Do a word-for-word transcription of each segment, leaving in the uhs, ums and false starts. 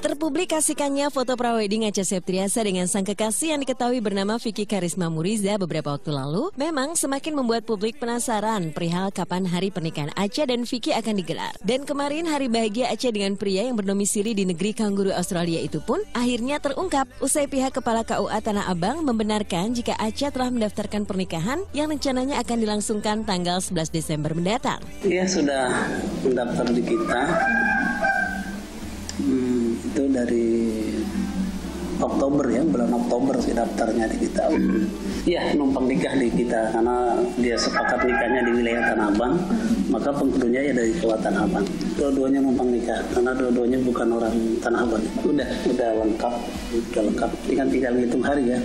Terpublikasikannya foto prawedding Acha Septriasa dengan sang kekasih yang diketahui bernama Vicky Karisma Muriza beberapa waktu lalu memang semakin membuat publik penasaran perihal kapan hari pernikahan Acha dan Vicky akan digelar. Dan kemarin hari bahagia Acha dengan pria yang berdomisili di negeri Kanguru Australia itu pun akhirnya terungkap usai pihak Kepala K U A Tanah Abang membenarkan jika Acha telah mendaftarkan pernikahan yang rencananya akan dilangsungkan tanggal sebelas Desember mendatang. Dia sudah mendaftar di kita. Hmm, itu dari Oktober ya, bulan Oktober sih daftarnya di kita. Iya, numpang nikah di kita karena dia sepakat nikahnya di wilayah Tanah Abang, maka pengkudunya ya dari K U A Tanah Abang. Dua-duanya numpang nikah karena dua-duanya bukan orang Tanah Abang. Udah, udah lengkap, udah lengkap. Ini kan tinggal hitung hari ya,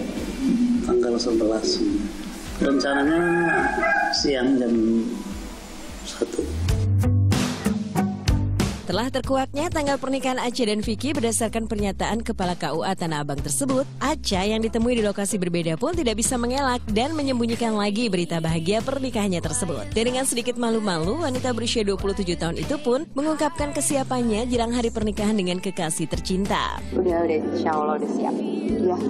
tanggal sebelas. Rencananya siang jam satu. Telah terkuaknya tanggal pernikahan Acha dan Vicky berdasarkan pernyataan Kepala K U A Tanah Abang tersebut, Acha yang ditemui di lokasi berbeda pun tidak bisa mengelak dan menyembunyikan lagi berita bahagia pernikahannya tersebut. Dan dengan sedikit malu-malu, wanita berusia dua puluh tujuh tahun itu pun mengungkapkan kesiapannya jelang hari pernikahan dengan kekasih tercinta. Udah, udah, insya Allah udah siap.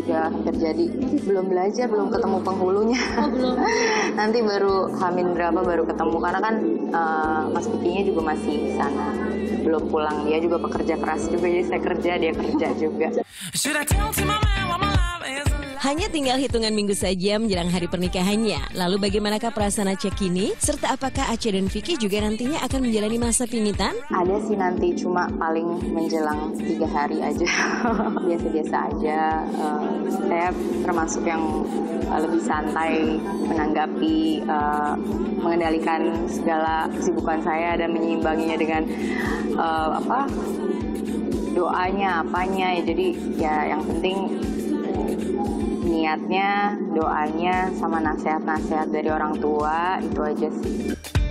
Ya, udah terjadi. Belum belajar, belum ketemu penghulunya. Nanti baru hamin berapa baru ketemu, karena kan uh, Mas Vicky-nya juga masih di sana. Belum pulang, dia juga pekerja keras juga, jadi saya kerja, dia kerja juga. Hanya tinggal hitungan minggu saja menjelang hari pernikahannya. Lalu bagaimanakah perasaan Acha kini? Serta apakah Acha dan Vicky juga nantinya akan menjalani masa pingitan? Ada sih nanti, cuma paling menjelang tiga hari aja. Biasa-biasa aja. Uh, saya termasuk yang lebih santai menanggapi, uh, mengendalikan segala kesibukan saya dan menyeimbanginya dengan uh, apa doanya, apanya. Jadi ya yang penting niatnya, doanya, sama nasihat-nasihat dari orang tua, itu aja sih.